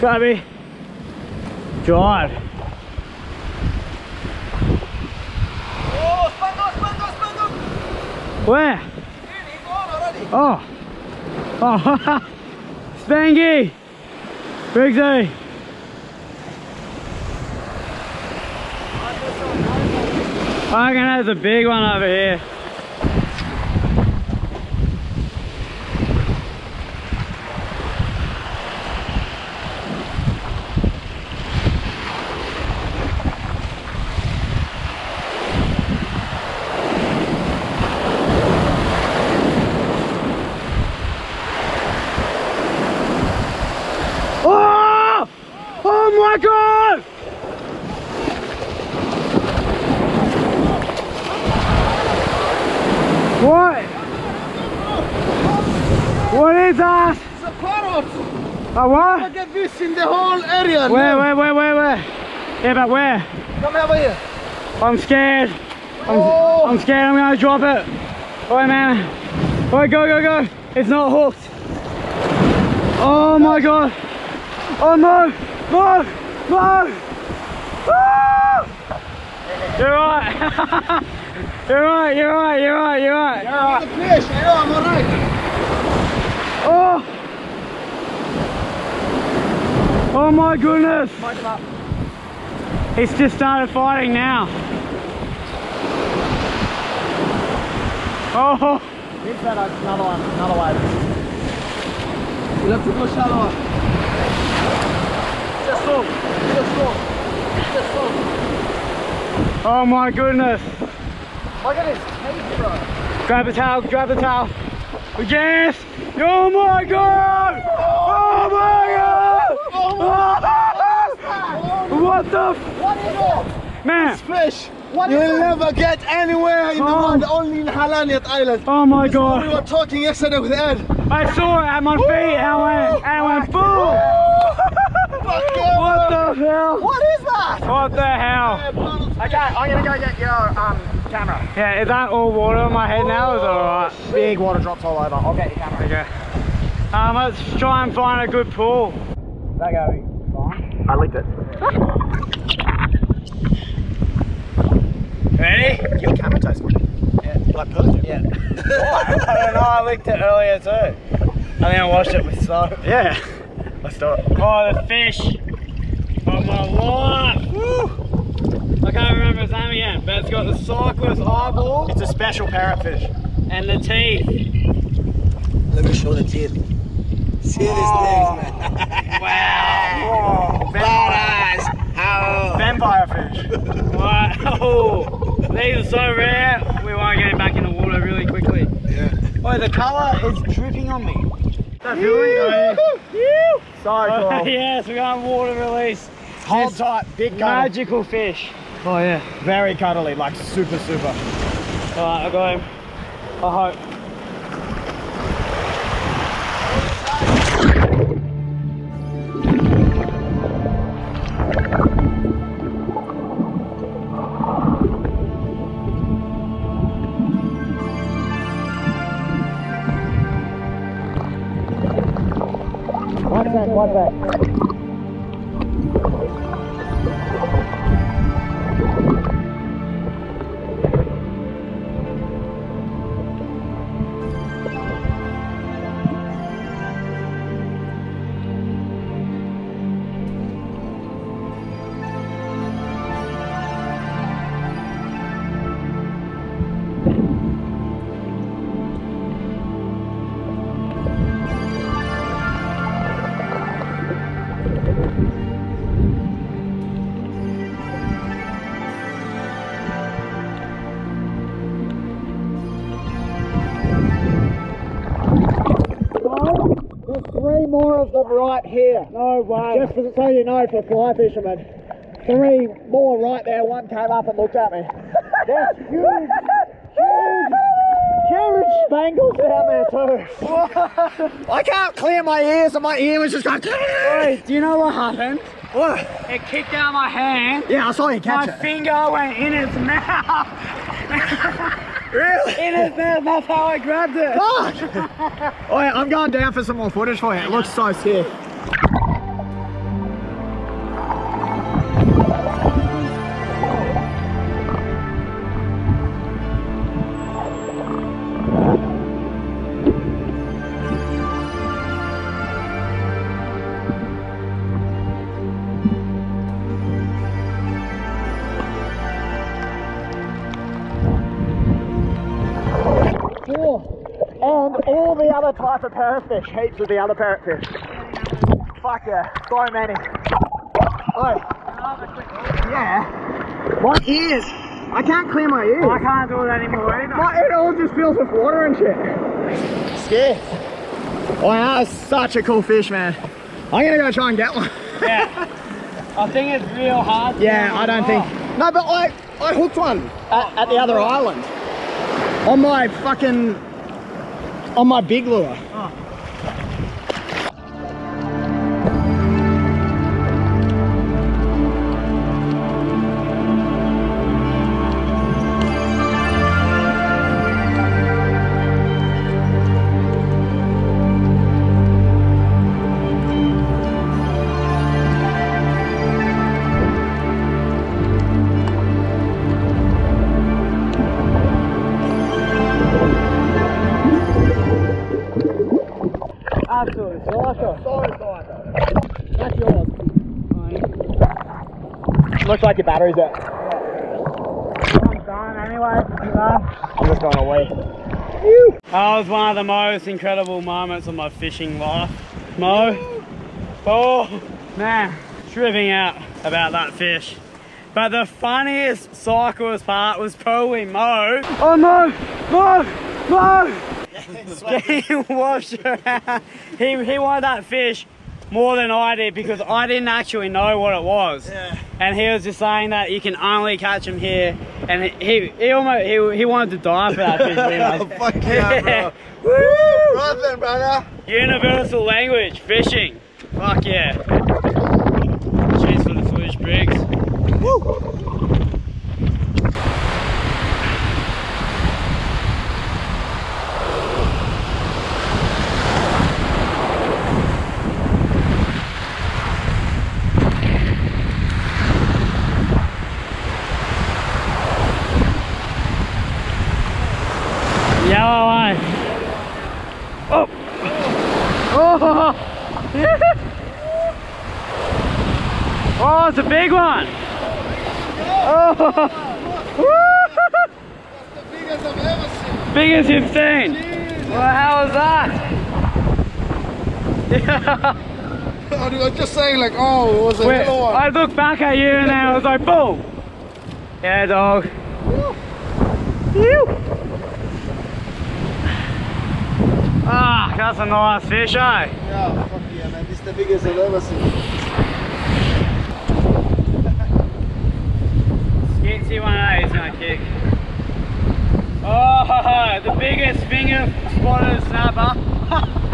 Sammy, drive. Oh, spun up. Where? Really gone already. Oh. Spangy. Briggsy. I reckon that's a big one over here. What is that? It's a parrot. A what? Look at this in the whole area. Where? Yeah, but where? Come over here. I'm scared. Oh. I'm scared I'm going to drop it. Alright, man. Alright, go. It's not hooked. Oh my god. Oh no. No. Woo! You're right. Yeah, the fish. I know, I'm alright. Oh my goodness! It's just started fighting now. Oh! Here's another one. You'll have to go shallower. Just go. Oh my goodness! Look at his tail, bro. Grab the towel. Yes! Oh my god! Oh my god! Oh my god! What the f? What is it? Man! It's fish! You'll never get anywhere in the world, only in Halaniat Island. Oh my god! We were talking yesterday with Ed. I saw it at my feet and I went boom! What the hell? What is that? What the hell? Okay, I'm gonna go get your camera. Yeah, is that all water on my head now? Is it alright? Big water drops all over. I'll get your camera. Okay. Let's try and find a good pool. That go fine. I licked it. Ready? Your camera tastes good. Yeah. Like perfect. Yeah. I don't know, I licked it earlier too. I think I washed it with soap. Yeah. Let's do it. Oh, the fish. Oh my life. Woo! I can't remember his name again, but it's got the cyclist eyeball. It's a special parrotfish. And the teeth. Let me show the teeth. See these things, man. Wow. Oh, vampire fish. Wow. These are so rare, we want to get it back in the water really quickly. Yeah. Oh, the colour is dripping on me. That's really cool. So cool. Yes, we got water release. Hold tight, big cuddle. Magical fish. Oh yeah. Very cuddly, like super. Alright, I'll go home. I hope. What's that? Three more of them right here. No way. Just so you know, for fly fishermen. Three more right there. One came up and looked at me. There's huge spangles down there too. I can't clear my ears and my ear was just going... Wait, do you know what happened? What? It kicked out my hand. Yeah, I saw you catch it. My finger went in its mouth. Really? It is there, that's how I grabbed it. Fuck! Oh yeah, I'm going down for some more footage for you. It looks so sick. another type of parrotfish, heaps of the other parrotfish. Fuck yeah, so many. Oh. Yeah. My ears! I can't clear my ears. I can't do it anymore either. It all just fills with water and shit. Scared. Oh, that is such a cool fish, man. I'm gonna go try and get one. Yeah. I think it's real hard. Yeah, I don't think. No, but I hooked one at the other island. On my fucking... on my big lure. Oh. That's yours. Looks like your battery's out. I'm done anyway. I'm just going away. That was one of the most incredible moments of my fishing life. Mo, oh man, tripping out about that fish. But the funniest, psychest part was probably Mo. Oh no, Mo! Getting washed around. He wanted that fish more than I did because I didn't actually know what it was. Yeah. And he was just saying that you can only catch him here, and he almost wanted to die for that fish. Oh, fuck yeah, bro. Woo! Brother, brother. Universal language, fishing. Fuck yeah. Cheers for the foolish Briggs. Woo! Oh, it's a big one! Oh! That's the biggest I've ever seen! Biggest you've seen? Jesus. Well, how was that? Yeah. I was just saying like, oh, it was a little one. I looked back at you and I was like, boom! Yeah, dog. Ah, oh, that's a nice fish, eh? Yeah, fuck yeah, man. This is the biggest I've ever seen. See one A is gonna kick. Oh, the biggest finger spotted snapper.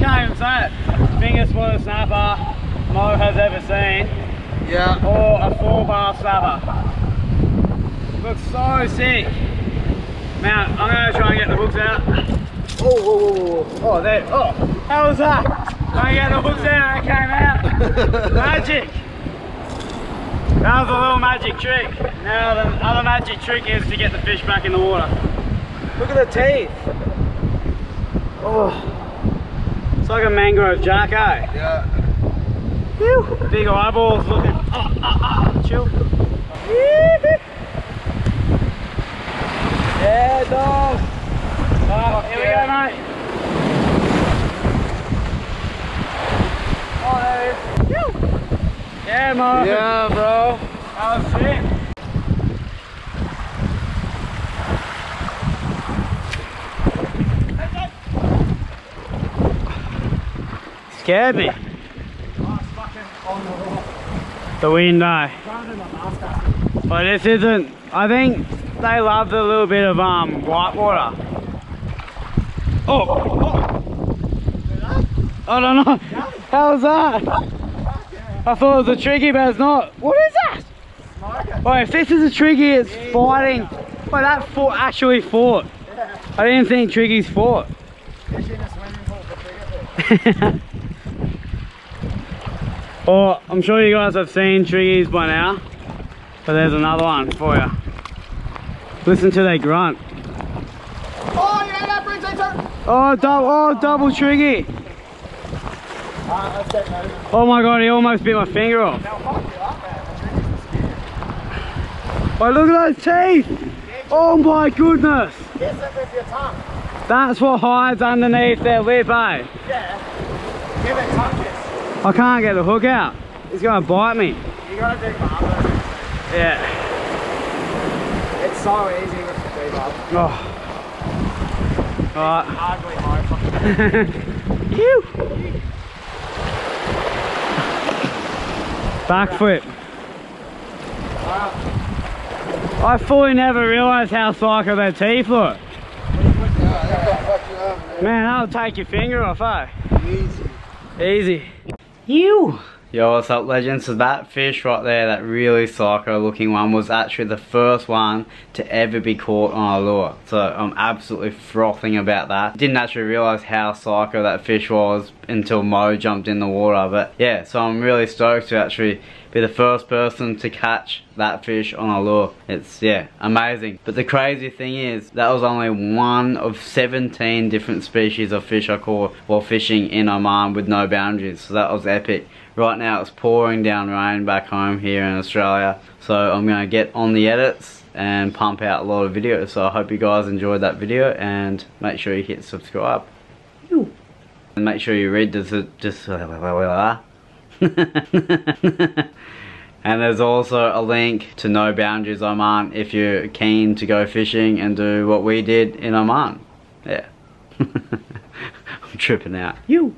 Can't even say it. Finger spotted snapper Mo has ever seen. Yeah. Or a 4-bar snapper. Looks so sick. Now I'm gonna try and get the hooks out. Oh, there. Oh, how was that? I got the hooks out. It came out. Magic. That was a little magic trick. Now the other magic trick is to get the fish back in the water. Look at the teeth. Oh, it's like a mangrove jack, eh? Yeah. Whew. Big eyeballs looking. Chill. Yeah, dog. Oh, here we go, mate. Yeah, Mo. Yeah, bro. That was sick. Scared me. Oh, it's fucking on the rock. The wind, though. But this isn't... I think they love the little bit of white water. Oh! I don't know. How was that? I thought it was a tricky, but it's not. What is that? Smoker. Oh, if this is a tricky, it's fighting. Oh, that fought actually fought. Yeah. I didn't think trickies fought. Fish in a swimming pool for bigger fish. Oh, I'm sure you guys have seen trickies by now, but there's another one for you. Listen to that grunt. Oh, yeah, that brings it to. Oh, double tricky. Oh my god, he almost bit my finger off. Oh, look at those teeth! Oh my goodness! Kiss it with your tongue. That's what hides underneath their lip, eh? Yeah. Give it touches. I can't get the hook out. He's going to bite me. You got to do barbers. Yeah. It's so easy with the debarb. Oh. Alright. Hardly home. Phew. Backflip. Wow. I fully never realised how slack of their teeth look. Man, that'll take your finger off, eh? Easy. You. Yo, what's up, legends? So that fish right there, that really psycho looking one, was actually the first one to ever be caught on a lure. So I'm absolutely frothing about that. Didn't actually realise how psycho that fish was until Mo jumped in the water. But yeah, so I'm really stoked to actually be the first person to catch that fish on a lure. It's, yeah, amazing. But the crazy thing is, that was only one of 17 different species of fish I caught while fishing in Oman with No Boundaries. So that was epic. Right now it's pouring down rain back home here in Australia, so I'm going to get on the edits and pump out a lot of videos. So I hope you guys enjoyed that video, and make sure you hit subscribe. Ew. And make sure you read the and there's also a link to No Boundaries Oman if you're keen to go fishing and do what we did in Oman. Yeah. I'm tripping out. You.